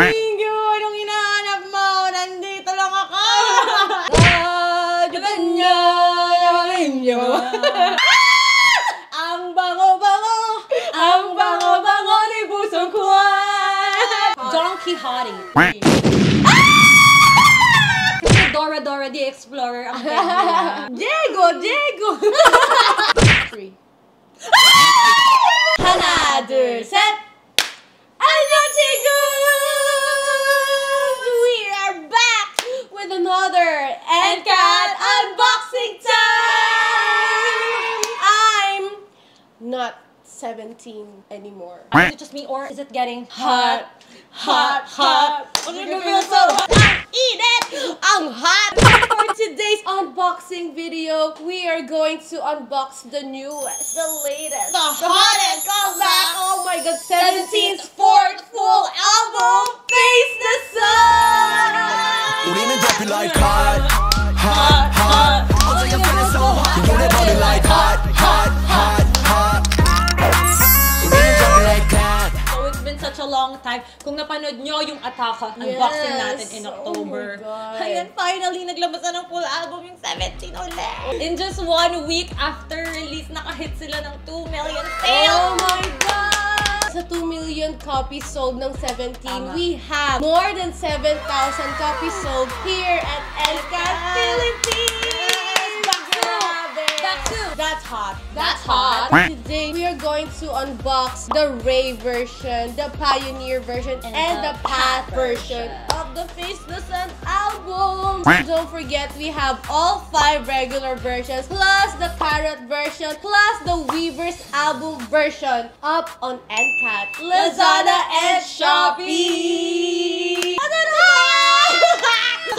Mingyu, anong hinahanap mo? Nandito lang ako! Ganyo! Mingyu! Ang bango-bango ni puso ko! Donkey Hottie! Kasi Dora Dora the Explorer ang pwede. Diego! Diego! Three. Hana, 둘, 셋! We are back with another NCAT unboxing time! I'm not 17 anymore. Is it just me or is it getting hot? Hot, hot. I'm gonna feel so hot. I eat it! I'm hot! For today's unboxing video, we are going to unbox the newest, the latest, the hottest comeback! Oh my god, 17's fourth full album, Face the Sun! Like hot, hot, hot. Oh, you're feeling so hot. You know that like hot, hot, hot, hot. Such a long time. Kung napanood nyo yung Ataka, unboxing natin in October. Oh ayan, finally, naglabas na ng full album yung 17 ulit. In just 1 week after release, nakahit sila ng 2 million sales. Oh my God! Sa 2 million copies sold ng 17, we have more than 7,000 copies sold here at NCAT Philippines! That's hot. That's hot. Today, we are going to unbox the Ray version, the Pioneer version, and the Path version of the Face the Sun album. So don't forget, we have all 5 regular versions, plus the CARAT version, plus the Weverse album version, up on NCAT, Lazada, and Shopee.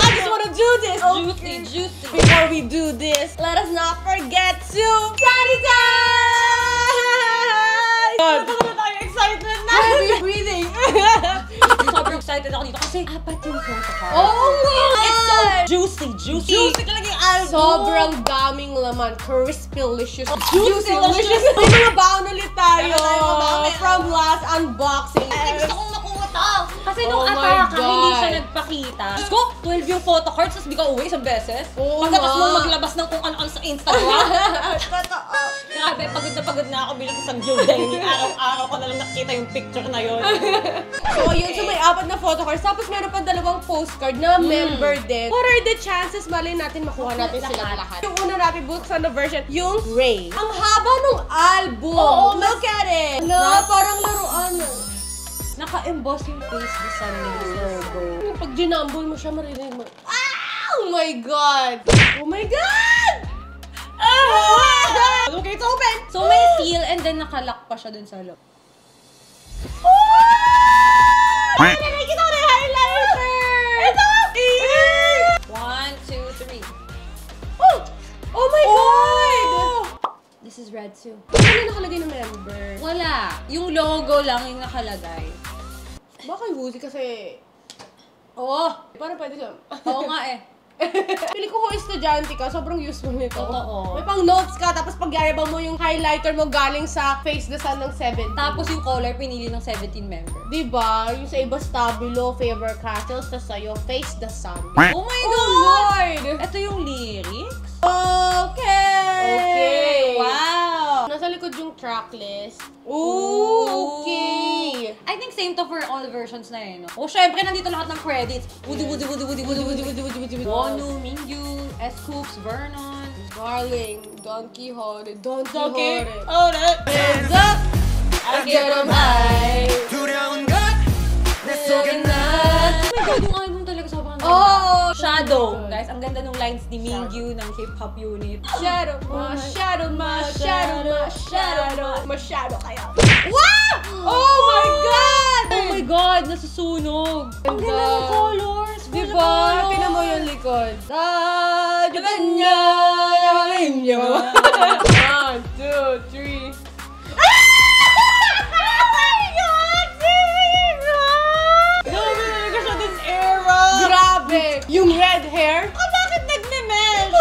I just want to do this. Okay. Juicy, juicy. Before we do this, let us not forget to sanitize! God! I'm excited now! I'm breathing! I'm excited ako dito kasi apat yung protocol. Oh my God! It's so juicy, juicy! Juicy talaga yung album! Sobrang daming laman. Crispy-licious. Juicy-licious! May mga baon ulit tayo from last unboxing. Kasi nung Ataka, hindi siya nagpakita. Let's go! 12 yung photo cards, tapos di ka uwi isang beses. Pagkatapos mo maglabas ng kung ano-ano sa Instagram. Totoo! Grabe, pagod na ako bilang isang Jodeng. Araw-araw ko na lang nakita yung picture na yun. So yun, so may 4 na photo cards. Tapos meron pa 2 postcard na member din. What are the chances? Malay natin makuha natin sila lahat. Yung una natin buksan na version, yung Ray. Ang haba nung album! Oo! Look at it! Ala, parang laruan. Naka-emboss yung Face the Sun logo. Pag ginumble mo siya, maririnig mo. Oh my God! Oh my God! Ah! Okay, it's open! So may seal and then nakalock pa siya dun sa loob. Oh! Narinig ito na yung highlighter! Ito! 1, 2, 3. Oh! Oh my God! This is red too. Ano nakalagay na member? Wala. Yung logo lang yung nakalagay. Baka yung woozy kasi... Oo! Parang pwede siya. Oo nga eh. Pili ko kung estudyante ka, sobrang useful nito. Totoo. May pang notes ka, tapos pag-iaba mo yung highlighter mo galing sa Face the Sun ng 17. Tapos yung color, pinili ng 17 member. Diba? Yung sa iba, Stabilo, Faber-Castles, tas sa'yo, Face the Sun. Oh my God! Ito yung lyrics? Okay! Okay! Wow! Nasa likod yung tracklist. Ooh! Okay! I think same to for all versions na yun. O syempre, nandito lahat ng credits. Woody. Wonwoo, Mingyu, S. Coups, Vernon. Darling, Don Quixote, Don Quixote. Hold up! Hands up! I get them high. 두려운 것 내 속엔 난. Oh my God! Oh! Shadow! Guys, ang ganda ng lines ni Mingyu ng K-pop unit. Shadow! Masyado! Masyado! Masyado! Masyado kaya! Wow! Oh my God! Oh my God! Nasusunog! Ang ganda ng colors! Diba? Pina mo yung likod. Daganya! Yamahin nyo! 1, 2, 3. Yung red hair? Oh, bakit nagme-mesh?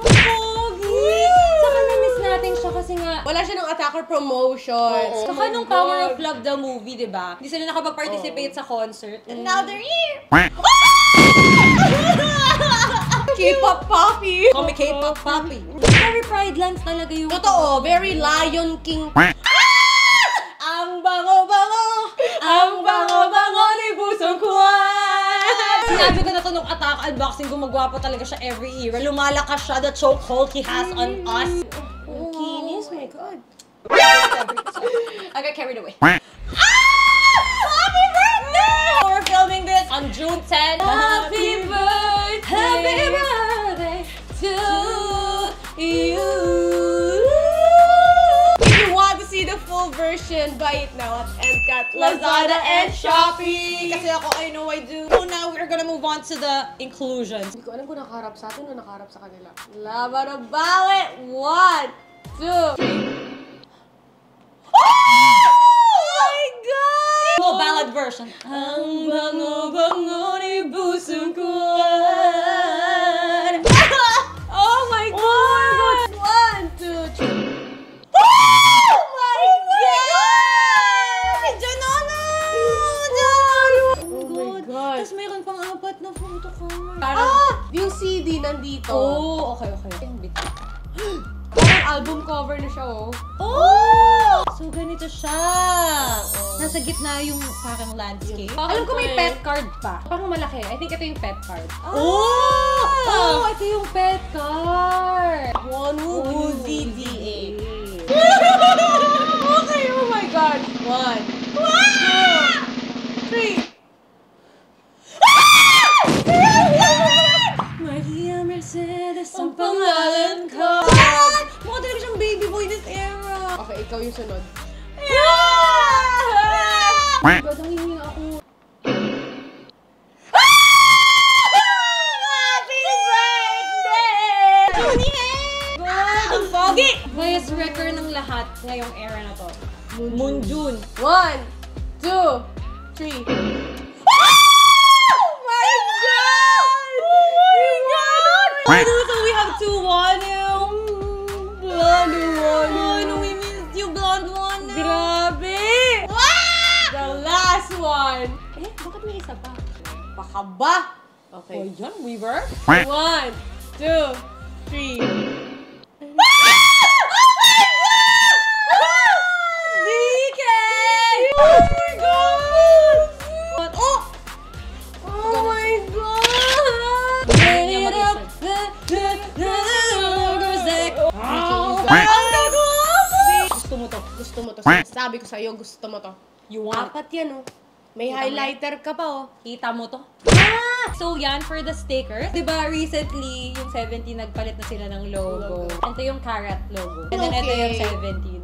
Pogi! Saka na-miss natin siya kasi nga wala siya ng attacker promotions. Oh, kaka nung Power of Love the movie, di ba? Hindi sila nakapag-participate sa concert. And now they're here! K-pop Poppy! Kami K-pop Poppy. Very Pride Lands talaga yung... Totoo, very Lion King. Ang bango-bango! Ang bango-bango ni busong kuwan! Sinabi ko na ito nung attack unboxing, gumagwapo talaga siya every era. Lumalakas siya, the chokehold he has on us. Oh, kinis, my God. I got carried away. Happy birthday! We're filming this on June 10. Happy birthday to you. If you want to see the full version, buy it now at MCAT, Lazada, and Shopee. Kasi ako, I know I do. So now we're gonna move on to the inclusions. Hindi ko alam kung nakaharap sa atin o nakaharap sa kanila. Laban na bawit! 1, 2, 3. Ballad version. Ang bango-bango ni busong kuwan. Oh my God! Oh my God. 1, 2, 3. Oh my God! Janona! Oh my God! Tapos mayroon pang apat na photo ko. Yung CD nandito. Oh, okay. Album cover na siya, oh. Oh! So, ganito siya. Nasa gitna yung parang landscape. Okay. Alam ko may pet card pa. Parang malaki. I think ito yung pet card. Oh! Ito yung pet card. Wonwoo DDA. Okay, oh my God. 1, 2, 3. Maria Mercedes ang pangalan ko. Mukha talaga siyang baby boy this era. Okay, ikaw yung sunod. Yeah! God, ang hihinga ako. Happy birthday! Tuniheng! God, ang foggy! Highest record ng lahat ngayong era na to. Moonjun. 1, 2, 3. Oh my God! So we have 2-1 now. Blonde one. We missed you, blonde one. Grabe! The last one. Eh, bakit may isa pa? Baka ba? Okay. O yan, Weverse. 1, 2, 3. Oh my God! DK! Oh my God! Oh! Oh my God! Get up! Gusto mo to. Sabi ko sa'yo, gusto mo to. You want it. Apat yan, oh. May highlighter ka pa, oh. Kita mo to. So yan, for the stickers. Diba, recently, yung 17 nagpalit na sila ng logo. Ito yung Carat logo. And then ito yung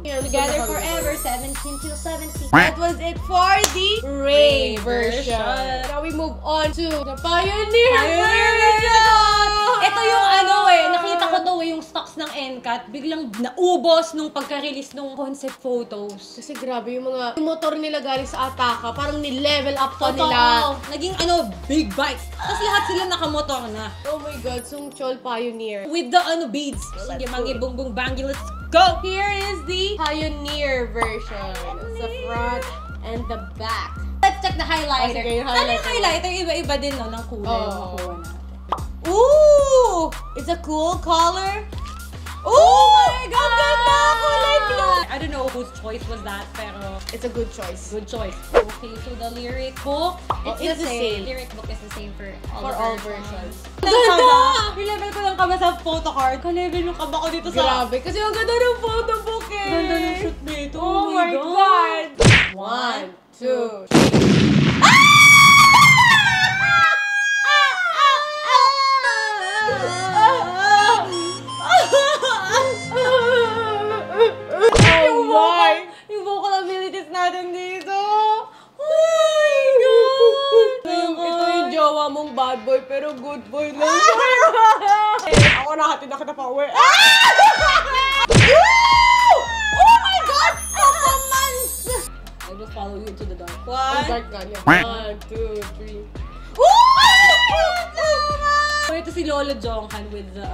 17. Yeah, together forever, 17 till 17. That was it for the Ray version. Now we move on to the Pioneer version. Ito yung ano nakita ko to yung stocks ng NCAT. Biglang naubos nung pagka-release nung concept photos. Kasi grabe yung mga motor nila galing sa Ataka. Parang ni-level up to nila. Naging big bikes. Tapos lahat sila nakamotor na. Oh my God, Seungcheol Pioneer. With the beads. Sige, mangi-bungbong bangi, let's go! Here is the Pioneer version. It's the front and the back. Let's check the highlighter. Sige, yung highlighter, iba-iba din no, ng kulay. Ooh! It's a cool color. Ooh, oh my God! Ang ganda! Kulay blue! I don't know whose choice was that, pero... It's a good choice. Good choice. Okay, so the lyric book, it's the same. Lyric book is the same for all versions. Ganda! Nilevel ko lang kaba sa photo card. Kalevel yung kaba ko dito sa... Grabe, kasi ang ganda ng photo book eh! Ganda ng shoot dito. Oh my God! 1, 2, 3. Bad boy, pero good boy lang. Ako nahatid na kita pa uwi. Oh my God! Performance! I just follow you into the dark. 1, 2, 3. Oh, ito si Lola Jonghan with the...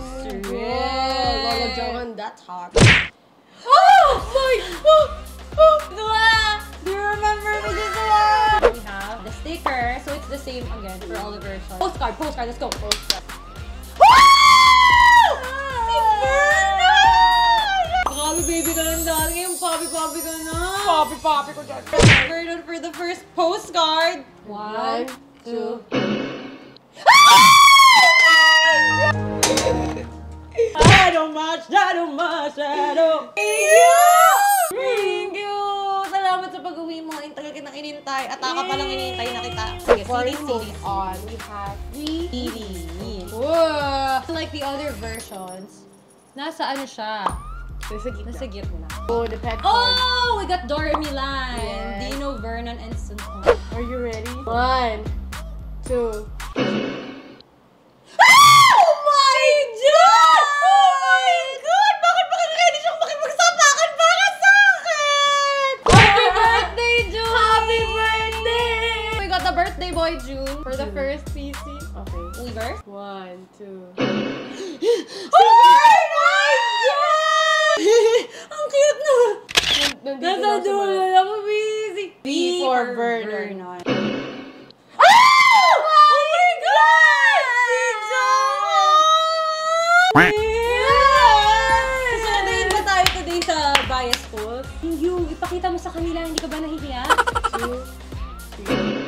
Lola Jonghan, that's hot. Oh! my! Do you remember me this one? We have the sticker, so it's the same again for all the versions. Postcard, postcard, let's go. Postcard. Baby ka lang dahil ngayon, papi-papi ka na. Papi-papi ko dyan. Vernon for the first postcard. 1, 2. Shadow ma, shadow. Mingyu! Salamat sa pag-uwi mo. Ang tagal kitang inintay. At ako palang inintay na kita. Sige, series. On, we have 3 CDs. Unlike the other versions, nasa ano siya? Nasa gitna. Oh, the pet card. Oh, we got Dora Milan, yes. Dino, Vernon, and Seungcheol. Are you ready? 1, 2. Oh my God! Oh my God! Bakit baka ready siyang makipagsapakan para sa akin? Happy birthday, June! Happy birthday! We got the birthday boy, June, for the first PC. Okay. Weverse. 1, 2. Oh my God! Ang cute na! Nasa dulo na po, busy! B for Vernon. Oh! Oh my God! Si John! Yes! Susunduin ba tayo today sa bias pool? Mingyu, ipakita mo sa kanila, hindi ka ba nahihiya? 2, 3...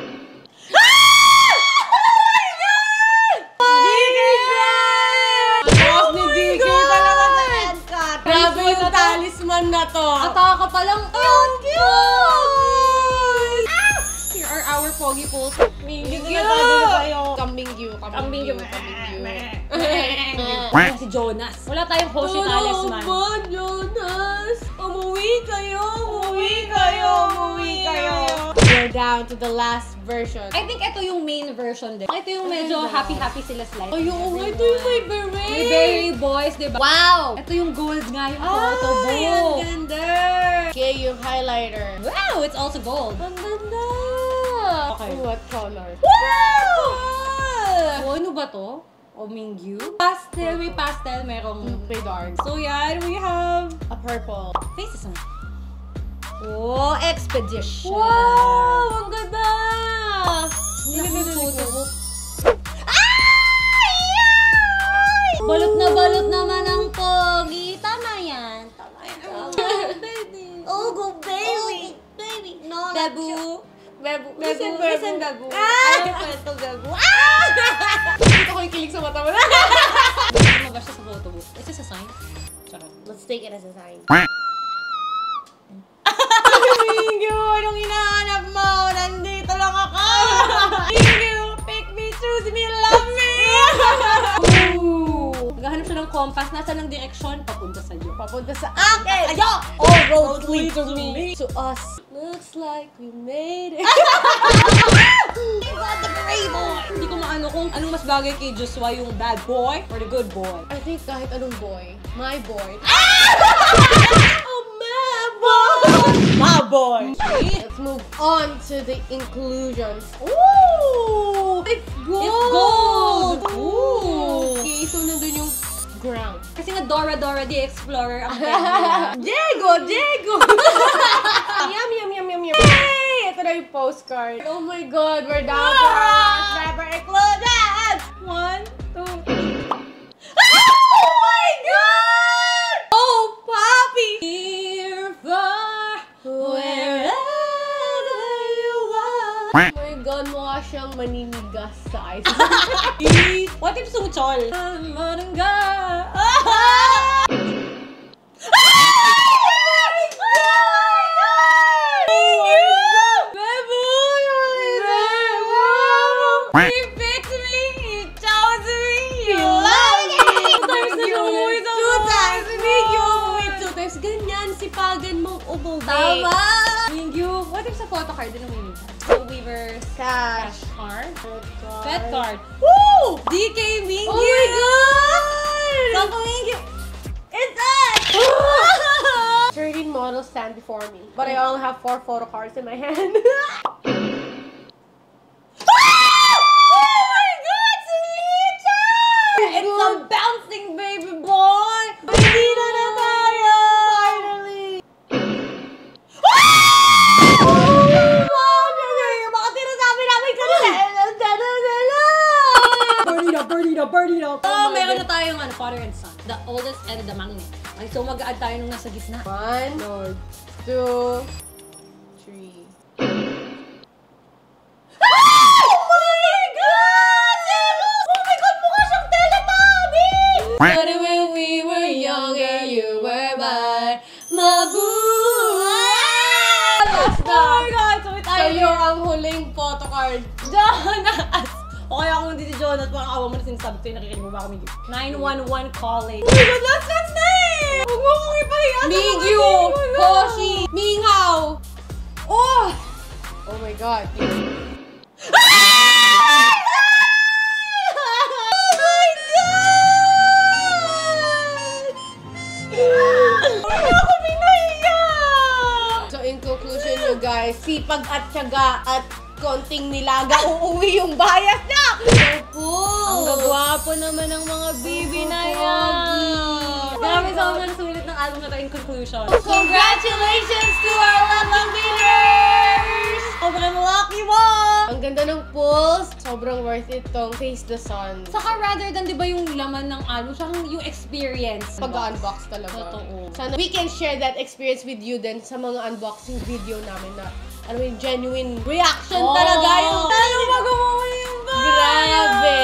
Na to. Ataka pa lang. Ang cute! Ah! Here are our Poggy Pools. Mingyu! Kamingyu. Kamingyu. Si Jonas. Wala tayong Hoshi talisman. Ano ba, Jonas? Umuwi kayo! Umuwi kayo! Umuwi kayo! We're down to the last version. I think ito yung main version din. Ito yung medyo happy-happy sila slice. Ay, oo, ito yung may beret. May beret boys, diba? Wow! Ito yung gold nga, yung photo book. Ay, ang ganda! Okay, yung highlighter. Wow, it's also gold. Ang ganda! Okay. What color? Wow! Oh, ano ba to? O Mingyu? Pastel, may pastel, merong may dark. So yan, we have a purple. Face the Sun. Oh, Expedition! Wow! Ang ganda! Ay! Balot na balot naman ang pogi. Tama yan. Tama yan. Oh, go baby! Oh, baby! No, Babu! Babu! Listen, Babu! Ayaw pa ito, Babu! Dito ko yung kilig sa mata mo na! Mabash na sa photo book. Is this a sign? Let's take it as a sign. Mingyu, anong hinahanap mo? Nandito lang ako! Mingyu, pick me, choose me, love me! Naghahanap siya ng compass. Nasa ng direksyon? Papunta sa iyo. Papunta sa akin! Ayo! All roads lead to me. To us. Looks like we made it. You got the gray boy! Hindi ko maano kung anong mas bagay kay Joshua, yung bad boy or the good boy. I think kahit anong boy. My boy. My boy! Let's move on to the inclusions. Ooh! It's gold! It's gold! Ooh! Okay, so nandun yung ground. Kasi nga Dora the Explorer ang pwede. Diego! Yum! Yay! Ito na yung postcard. Oh my God, we're down for us! Never included! 1, 2, 3. Oh my God! Oh, Poppy! Mukha siyang maninigas sa ice. What if Seungcheol? Manangga! Ah! Cash card. Pet card. Woo! DK Mingyu! Oh my God! Dr. Mingyu! It's us! 13 models stand before me, but I only have 4 photo cards in my hand. father and son. The oldest and the magnet. Okay, so mag-add tayo nung nasa gitna. 1, 2, 3. Jonas! O kaya kung hindi si Jonas, parang awa mo na sinasabi sa'yo, nakikinig mo ba ako, Mingyu? 911 calling. Oh my God, last last na eh! Huwag mo akong ipahiya! Mingyu! Hoshi! Minghao! Oh! Oh my God. Guys, sipag at tiyaga at konting nilaga, uuwi yung bias niya! Opo! Ang gagwapo naman ng mga baby na yan! Marami sa mga nasulit ng album na ito in conclusion. Congratulations to our lovely winners! Sobrang lucky mo! Ang ganda ng pulls, sobrang worth it tong Face the Sun. Saka rather than diba yung laman ng album, saka yung experience. Pag-unbox talaga. Totoo. Sana we can share that experience with you then sa mga unboxing video namin na ano yung genuine reaction talaga. Yung talong mag-umuwi yung bias. Grabe.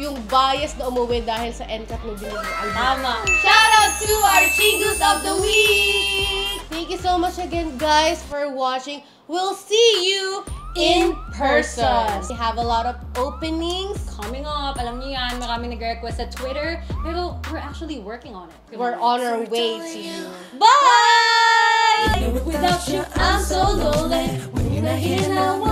Yung bias na umuwi dahil sa NCAT mo binigay ng album. Tama. Shout out to our Chigus of the Week! Thank you so much again guys for watching. We'll see you in person. We have a lot of openings coming up. Alam niyo yan, marami nag-request sa Twitter. Pero we're actually working on it. We're on our way to you. Bye! Without you, I'm so lonely. When you're not here,